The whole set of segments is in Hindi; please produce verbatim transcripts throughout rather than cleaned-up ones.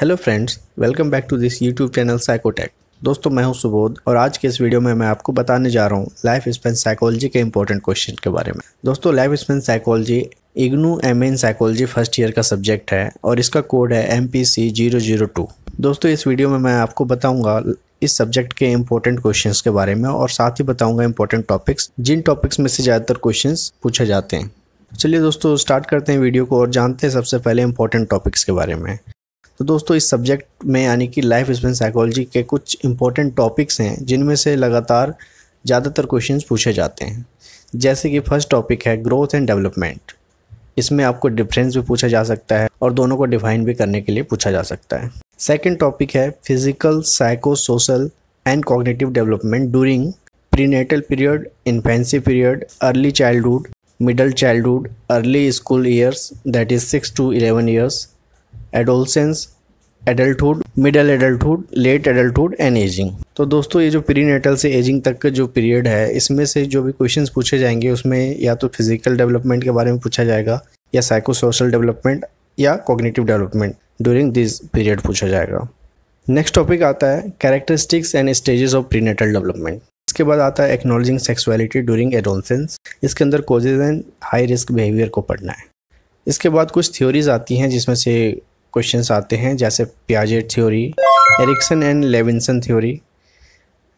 Hello friends, welcome back to this YouTube channel Psychotech. दोस्तों, मैं हूं सुबोध और आज के इस वीडियो में मैं आपको बताने जा रहा हूं लाइफ स्पेन साइकोलॉजी के इंपॉर्टेंट क्वेश्चन के बारे में। दोस्तों, life span psychology IGNOU M A in psychology first year का सब्जेक्ट है और इसका कोड है M P C zero zero two. दोस्तों, इस वीडियो में मैं आपको बताऊँगा इस सब्जेक्ट के इंपॉर्टेंट क्वेश्चंस के बारे में और साथ ही बताऊंगा इंपॉर्टेंट टॉपिक्स, जिन टॉपिक्स में से ज़्यादातर क्वेश्चंस पूछे जाते हैं। चलिए दोस्तों, स्टार्ट करते हैं वीडियो को और जानते हैं सबसे पहले इंपॉर्टेंट टॉपिक्स के बारे में। तो दोस्तों, इस सब्जेक्ट में यानी कि लाइफ स्पेन साइकोलॉजी के कुछ इंपॉर्टेंट टॉपिक्स हैं जिनमें से लगातार ज़्यादातर क्वेश्चंस पूछे जाते हैं। जैसे कि फर्स्ट टॉपिक है ग्रोथ एंड डेवलपमेंट। इसमें आपको डिफरेंस भी पूछा जा सकता है और दोनों को डिफाइन भी करने के लिए पूछा जा सकता है। सेकेंड टॉपिक है physical, psycho social and cognitive development during prenatal period, infancy period, early childhood, middle childhood, early school years that is six to eleven years, adolescence, adulthood, middle adulthood, late adulthood and ageing. तो दोस्तों, ये जो प्रीनेटल से एजिंग तक का जो पीरियड है, इसमें से जो भी क्वेश्चंस पूछे जाएंगे उसमें या तो फिजिकल डेवलपमेंट के बारे में पूछा जाएगा या साइको सोशल डेवलपमेंट या cognitive development during this period पूछा जाएगा। नेक्स्ट टॉपिक आता है characteristics and stages of prenatal development. इसके बाद आता है एक्नॉलेजिंग सेक्सुअलिटी ड्यूरिंग एडोलसेंस। इसके अंदर causes and high risk behaviour को पढ़ना है। इसके बाद कुछ थ्योरीज आती हैं जिसमें से क्वेश्चंस आते हैं, जैसे Piaget theory, Erikson and Levinson theory.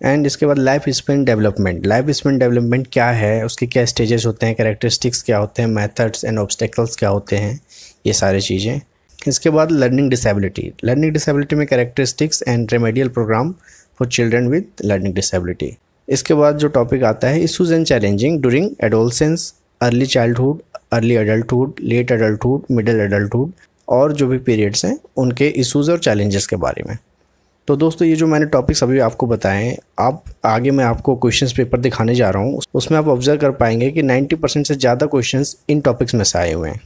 And इसके बाद life span development. Life span development क्या है, उसके क्या स्टेजेस होते हैं, कैरेक्टरिस्टिक्स क्या होते हैं, मेथड्स एंड ऑब्स्टेकल्स क्या होते हैं, ये सारी चीज़ें। इसके बाद लर्निंग डिसेबिलिटी। लर्निंग डिसेबिलिटी में characteristics and remedial programme for children with learning disability. इसके बाद जो टॉपिक आता है issues and challenging during adolescence, early childhood, early adulthood, late adulthood, middle adulthood और जो भी पीरियड्स हैं उनके इशूज़ और चैलेंजेस के बारे में। तो दोस्तों, ये जो मैंने टॉपिक्स अभी आपको बताए हैं, आप आगे मैं आपको क्वेश्चंस पेपर दिखाने जा रहा हूँ, उसमें आप ऑब्जर्व कर पाएंगे कि नब्बे परसेंट से ज़्यादा क्वेश्चंस इन टॉपिक्स में से आए हुए हैं।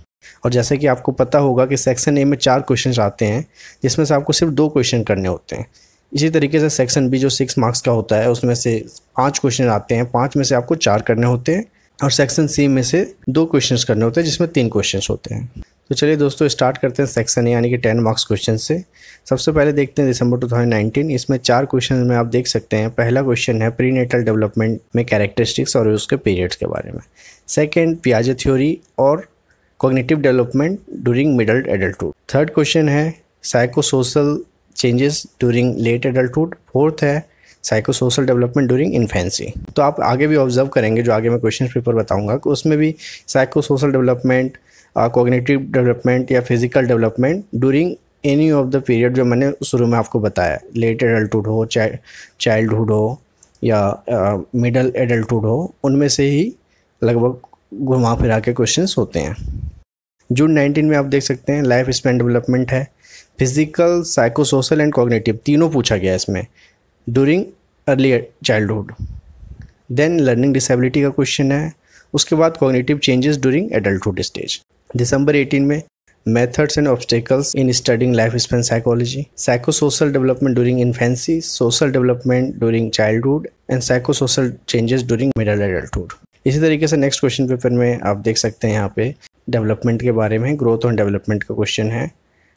और जैसे कि आपको पता होगा कि सेक्शन ए में चार क्वेश्चंस आते हैं जिसमें से आपको सिर्फ दो क्वेश्चन करने होते हैं। इसी तरीके से सेक्शन बी जो सिक्स मार्क्स का होता है उसमें से पाँच क्वेश्चन आते हैं, पाँच में से आपको चार करने होते हैं और सेक्शन सी में से दो क्वेश्चंस करने होते हैं जिसमें तीन क्वेश्चंस होते हैं। तो चलिए दोस्तों, स्टार्ट करते हैं सेक्शन ए यानी कि टेन मार्क्स क्वेश्चन से। सबसे पहले देखते हैं दिसंबर टू थाउजेंड नाइनटीन। इसमें चार क्वेश्चन में आप देख सकते हैं। पहला क्वेश्चन है प्रीनेटल डेवलपमेंट में कैरेक्टरिस्टिक्स और उसके पीरियड्स के बारे में। सेकंड, पियाजे थ्योरी और cognitive development during middle adulthood. Third question है psycho social changes during late adulthood. Fourth है psycho social development during infancy. तो आप आगे भी ऑब्जर्व करेंगे, जो आगे मैं क्वेश्चन पेपर बताऊंगा कि उसमें भी psycho social development, cognitive development या physical development during any of the period जो मैंने शुरू में आपको बताया, लेट एडल्टहुड हो, चाइल्डहुड हो या मिडल uh, एडल्टहुड हो, उनमें से ही लगभग घुमा फिरा के क्वेश्चंस होते हैं। जून नाइनटीन में आप देख सकते हैं लाइफ स्पेन डेवलपमेंट है। Physical, psycho social and cognitive तीनों पूछा गया इसमें during early childhood. Then learning disability का क्वेश्चन है। उसके बाद cognitive changes during adulthood stage. दिसंबर अठारह में methods and obstacles in studying life span psychology, psycho social development during infancy, social development during childhood and psycho social changes during middle adulthood. इसी तरीके से नेक्स्ट क्वेश्चन पेपर में आप देख सकते हैं यहाँ पे डेवलपमेंट के बारे में, ग्रोथ और डेवलपमेंट का क्वेश्चन है,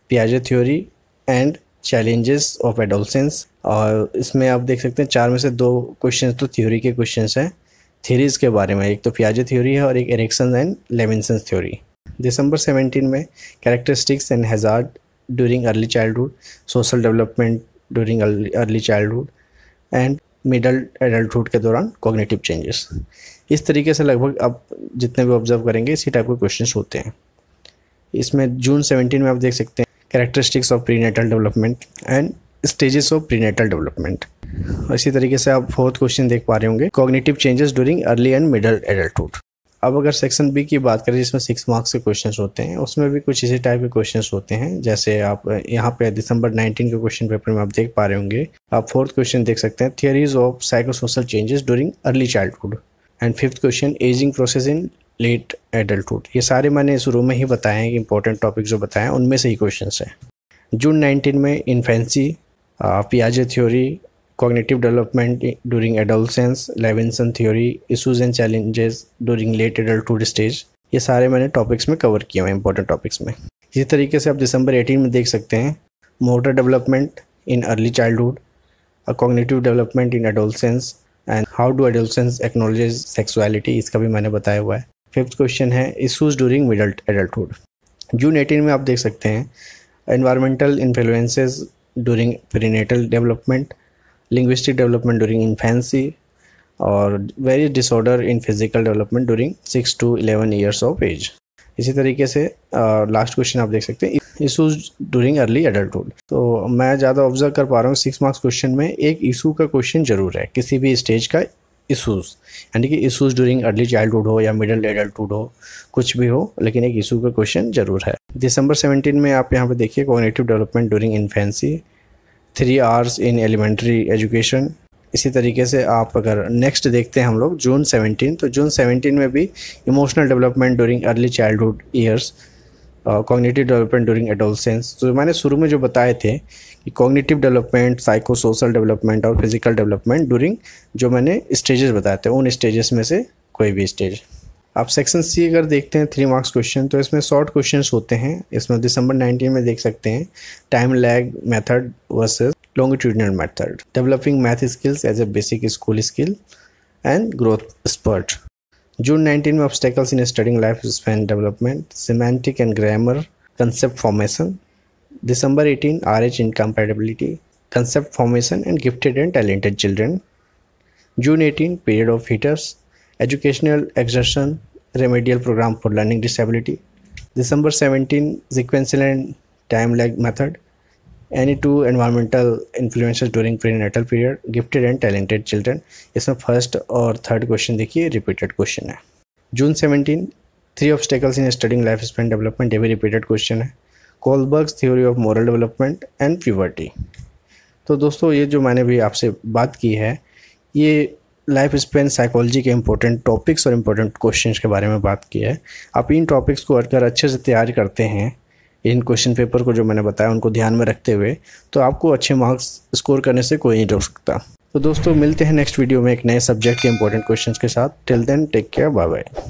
पियाजे theory and challenges of adolescence. और इसमें आप देख सकते हैं चार में से दो क्वेश्चन तो थ्योरी के क्वेश्चंस हैं, थ्योरीज़ के बारे में, एक तो पियाजे थ्योरी है और एक एरिक्सन एंड लेविन्सन थ्योरी। दिसंबर सत्रह में characteristics and hazard during early childhood, social development during early childhood and middle adulthood के दौरान कॉग्निटिव चेंजेस। इस तरीके से लगभग आप जितने भी ऑब्जर्व करेंगे इसी टाइप के क्वेश्चंस होते हैं। इसमें जून सत्रह में आप देख सकते हैं characteristics of prenatal development and stages of prenatal development. इसी तरीके से आप फोर्थ क्वेश्चन देख पा रहे होंगे, cognitive changes during early and middle adulthood. अब अगर सेक्शन बी की बात करें जिसमें सिक्स मार्क्स के क्वेश्चंस होते हैं, उसमें भी कुछ इसी टाइप के क्वेश्चंस होते हैं। जैसे आप यहाँ पे दिसंबर उन्नीस के क्वेश्चन पेपर में आप देख पा रहे होंगे, आप फोर्थ क्वेश्चन देख सकते हैं theories of psycho social changes during early childhood and fifth question ageing process in late adulthood. ये सारे मैंने शुरू में ही बताए हैं कि इंपॉर्टेंट टॉपिक जो बताए हैं उनमें से ही क्वेश्चन हैं। जून नाइनटीन में इन्फेंसी, पियाजे theory, cognitive development during adolescence, Levinson theory, issues and challenges during late adulthood stage, ये सारे मैंने टॉपिक्स में कवर किए हुए हैं इंपॉर्टेंट टॉपिक्स में। इसी तरीके से आप दिसंबर अठारह में देख सकते हैं motor development in early childhood, a cognitive development in adolescence, and how do adolescents acknowledges sexuality, इसका भी मैंने बताया हुआ है. फिफ्थ क्वेश्चन है issues during middle adulthood. June eighteen में आप देख सकते हैं environmental influences during prenatal development, linguistic development during infancy, और various disorder in physical development during six to eleven years of age. इसी तरीके से लास्ट uh, क्वेश्चन आप देख सकते हैं इशूज ड्यूरिंग अर्ली एडल्टहुड. तो मैं ज़्यादा ऑब्जर्व कर पा रहा हूँ सिक्स मार्क्स क्वेश्चन में एक इशू का क्वेश्चन जरूर है, किसी भी स्टेज का इशूज़, यानी कि इशूज़ ड्यूरिंग अर्ली चाइल्डहुड हो या मिडिल एडल्टहुड हो, कुछ भी हो, लेकिन एक इशू का क्वेश्चन जरूर है. दिसंबर सेवेंटीन में आप यहाँ पे देखिए cognitive development during infancy, three hours in elementary education. इसी तरीके से आप अगर नेक्स्ट देखते हैं हम लोग जून सेवेंटीन, तो जून सेवेंटीन में भी emotional development during early childhood years, cognitive development during adolescence. तो मैंने शुरू में जो बताए थे कि cognitive development, psycho social development और फिजिकल डेवलपमेंट ड्यूरिंग जो मैंने स्टेजेस बताए थे, उन स्टेजेस में से कोई भी स्टेज. आप सेक्शन सी अगर देखते हैं थ्री मार्क्स क्वेश्चन, तो इसमें शॉर्ट क्वेश्चंस होते हैं. इसमें दिसंबर नाइनटीन में देख सकते हैं time lag method versus longitudinal method, developing math skills as a basic school skill and growth spurt. June nineteen में obstacles in studying life span development, semantic and grammar, concept formation. दिसंबर eighteen R H incompatibility, concept formation and gifted and talented children. June eighteen period of heaters, educational exertion, remedial programme for learning disability. दिसंबर seventeen sequential and time lag method, any two environmental influences during prenatal period, gifted and talented children. इसमें फर्स्ट और थर्ड क्वेश्चन देखिए रिपीटेड क्वेश्चन है. June seventeen three obstacles in studying life span development, ये भी रिपीटेड क्वेश्चन है. Kohlberg theory of moral development and puberty. तो दोस्तों ये जो मैंने भी आपसे बात की है, ये लाइफ स्पेन साइकोलॉजी के इंपॉर्टेंट टॉपिक्स और इम्पोर्टेंट क्वेश्चंस के बारे में बात की है. आप इन टॉपिक्स को अगर अच्छे से तैयार करते हैं, इन क्वेश्चन पेपर को जो मैंने बताया उनको ध्यान में रखते हुए, तो आपको अच्छे मार्क्स स्कोर करने से कोई नहीं रोक सकता. तो दोस्तों मिलते हैं नेक्स्ट वीडियो में एक नए सब्जेक्ट के इंपॉर्टेंट क्वेश्चंस के साथ. Till then take care, bye bye.